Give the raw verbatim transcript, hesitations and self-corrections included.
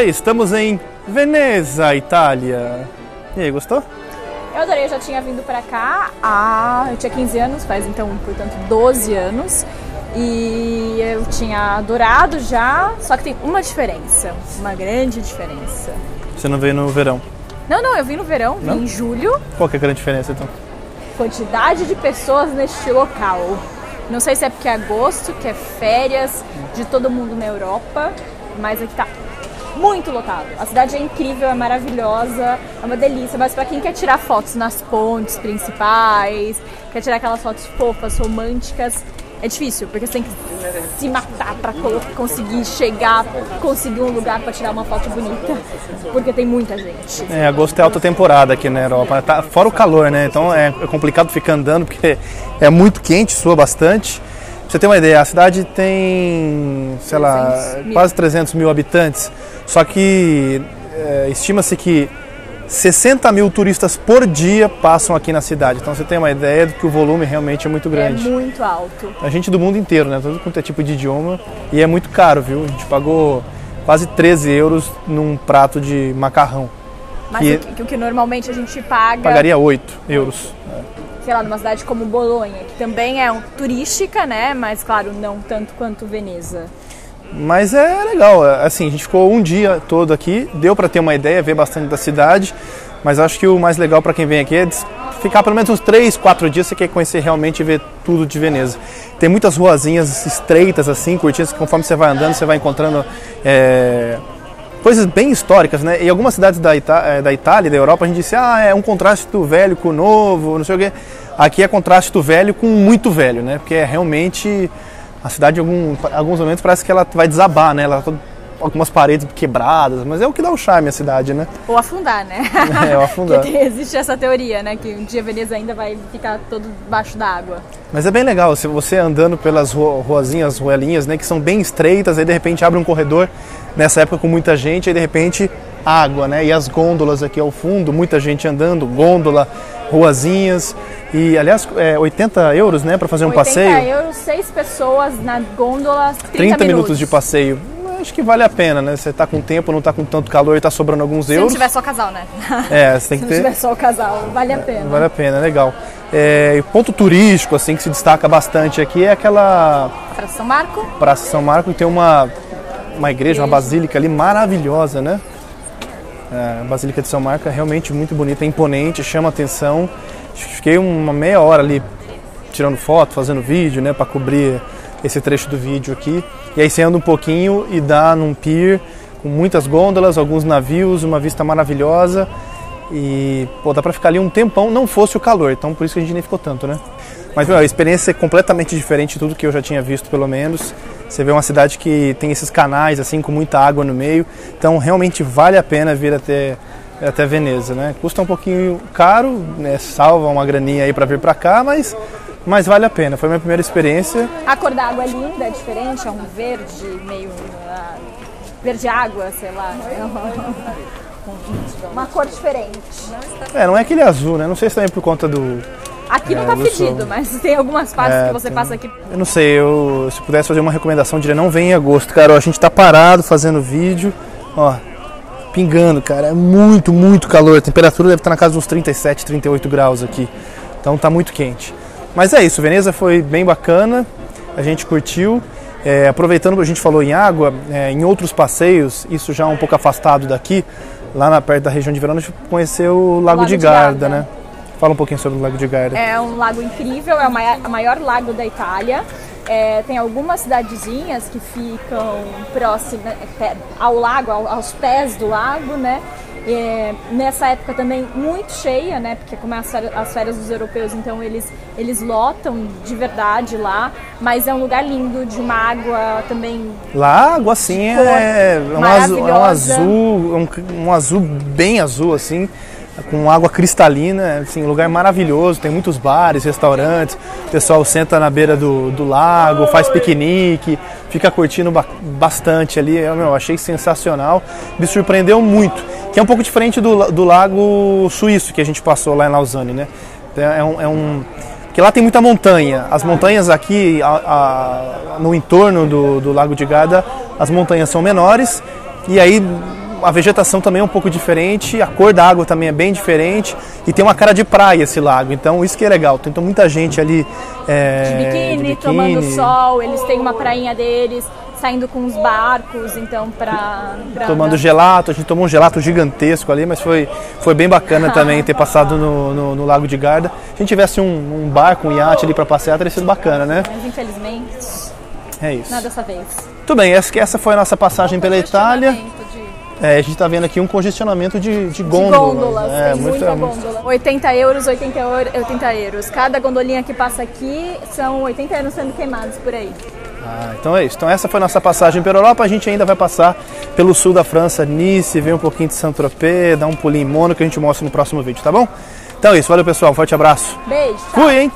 aí, estamos em Veneza, Itália. E aí, gostou? Eu adorei, eu já tinha vindo pra cá há... eu tinha quinze anos, faz então, portanto, doze anos. E eu tinha adorado já, só que tem uma diferença, uma grande diferença. Você não veio no verão? Não, não, eu vim no verão, não? Vim em julho. Qual que é a grande diferença, então? Quantidade de pessoas neste local. Não sei se é porque é agosto, que é férias de todo mundo na Europa, mas aqui tá muito lotado. A cidade é incrível, é maravilhosa, é uma delícia, mas para quem quer tirar fotos nas pontes principais, quer tirar aquelas fotos fofas, românticas, é difícil, porque você tem que se matar para conseguir chegar, conseguir um lugar para tirar uma foto bonita, porque tem muita gente. É, agosto é alta temporada aqui na Europa, tá, fora o calor, né? Então é complicado ficar andando, porque é muito quente, sua bastante. Pra você ter uma ideia, a cidade tem, sei lá, quase trezentos mil habitantes, só que é, estima-se que sessenta mil turistas por dia passam aqui na cidade. Então você tem uma ideia de que o volume realmente é muito grande. É muito alto. A gente do mundo inteiro, né? Todo quanto é tipo de idioma. E é muito caro, viu? A gente pagou quase treze euros num prato de macarrão. Mas que o que, que normalmente a gente paga... Pagaria oito euros. É. Sei lá, numa cidade como Bolonha, que também é um, turística, né? Mas, claro, não tanto quanto Veneza. Mas é legal, assim, a gente ficou um dia todo aqui, deu para ter uma ideia, ver bastante da cidade, mas acho que o mais legal para quem vem aqui é ficar pelo menos uns três, quatro dias, você quer conhecer realmente e ver tudo de Veneza. Tem muitas ruazinhas estreitas, assim, curtinhas, que conforme você vai andando, você vai encontrando é, coisas bem históricas, né? Em algumas cidades da, Ita- da Itália, da Europa, a gente disse, ah, é um contraste do velho com o novo, não sei o quê. Aqui é contraste do velho com muito velho, né? Porque é realmente... A cidade, em alguns momentos, parece que ela vai desabar, né? Ela tá algumas paredes quebradas, mas é o que dá o charme à cidade, né? Ou afundar, né? É, ou afundar. Porque existe essa teoria, né? Que um dia Veneza ainda vai ficar todo debaixo da água. Mas é bem legal, se você andando pelas ruazinhas, ruelinhas, né? Que são bem estreitas, aí de repente abre um corredor, nessa época com muita gente, aí de repente água, né? E as gôndolas aqui ao fundo, muita gente andando, gôndola, ruazinhas. E, aliás, é oitenta euros, né, para fazer um passeio? oitenta euros, seis pessoas na gôndola, trinta minutos de passeio. Acho que vale a pena, né? Você tá com tempo, não tá com tanto calor e tá sobrando alguns euros. Se não tiver só o casal, né? É, você tem que ter... Se não tiver só o casal, vale a pena. É, vale a pena, legal. É, ponto turístico, assim, que se destaca bastante aqui é aquela... Praça de São Marco. Praça de São Marco, que tem uma, uma igreja, uma basílica ali maravilhosa, né? É, a Basílica de São Marco é realmente muito bonita, é imponente, chama atenção. Fiquei uma meia hora ali tirando foto, fazendo vídeo, né, para cobrir esse trecho do vídeo aqui. E aí você anda um pouquinho e dá num pier com muitas gôndolas, alguns navios, uma vista maravilhosa. E pô, dá para ficar ali um tempão, não fosse o calor, então por isso que a gente nem ficou tanto, né? Mas meu, a experiência é completamente diferente de tudo que eu já tinha visto, pelo menos. Você vê uma cidade que tem esses canais assim com muita água no meio, então realmente vale a pena vir até até Veneza, né? Custa um pouquinho caro, né? Salva uma graninha aí para vir para cá, mas, mas vale a pena. Foi a minha primeira experiência. A cor da água é linda, é diferente, é um verde meio... Uh, verde água, sei lá. Uma cor diferente. É, não é aquele azul, né? Não sei se também por conta do... Aqui não é, tá fedido, mas tem algumas partes é, que você tem... passa aqui. Eu não sei, eu, se pudesse fazer uma recomendação, eu diria não venha em agosto, cara. Ó, a gente tá parado fazendo vídeo, ó. Pingando, cara, é muito, muito calor. A temperatura deve estar na casa dos trinta e sete, trinta e oito graus aqui. Então tá muito quente. Mas é isso, Veneza foi bem bacana. A gente curtiu. É, aproveitando que a gente falou em água, é, em outros passeios, isso já um pouco afastado daqui, lá na, perto da região de Verona, a gente conheceu o Lago, Lago di Garda, Garda, né? Fala um pouquinho sobre o Lago di Garda. É um lago incrível, é o maior, o maior lago da Itália. É, tem algumas cidadezinhas que ficam próximas ao lago, aos pés do lago, né? É, nessa época também muito cheia, né? Porque como é as férias dos europeus, então eles, eles lotam de verdade lá. Mas é um lugar lindo, de uma água também... Lá, água assim é, é um azul, é um azul, um, um azul bem azul, assim. Com água cristalina, assim, um lugar maravilhoso, tem muitos bares, restaurantes, o pessoal senta na beira do, do lago, faz piquenique, fica curtindo ba bastante ali, eu meu, achei sensacional, me surpreendeu muito, que é um pouco diferente do, do lago suíço que a gente passou lá em Lausanne, né? É um, é um... Porque lá tem muita montanha, as montanhas aqui a, a, no entorno do, do Lago di Garda, as montanhas são menores, e aí... a vegetação também é um pouco diferente, a cor da água também é bem diferente e tem uma cara de praia esse lago, então isso que é legal. Tem então, muita gente ali é, de, biquíni, de biquíni, tomando sol, eles têm uma prainha deles, saindo com os barcos, então, para... Tomando gelato, a gente tomou um gelato gigantesco ali, mas foi, foi bem bacana também ter passado no, no, no Lago di Garda. Se a gente tivesse um, um barco, um iate ali para passear, teria sido bacana, né? Mas infelizmente, é isso. Nada dessa vez. Tudo bem, essa, essa foi a nossa passagem pela Itália. De... É, a gente está vendo aqui um congestionamento de, de gôndolas. De gôndolas, né? Tem muita gôndola. oitenta euros, oitenta euros. Cada gondolinha que passa aqui são oitenta euros sendo queimados por aí. Ah, então é isso. Então essa foi nossa passagem pela Europa. A gente ainda vai passar pelo sul da França, Nice, ver um pouquinho de Saint-Tropez, dar um pulinho em Mônaco, que a gente mostra no próximo vídeo, tá bom? Então é isso. Valeu, pessoal. Um forte abraço. Beijo. Tá? Fui, hein?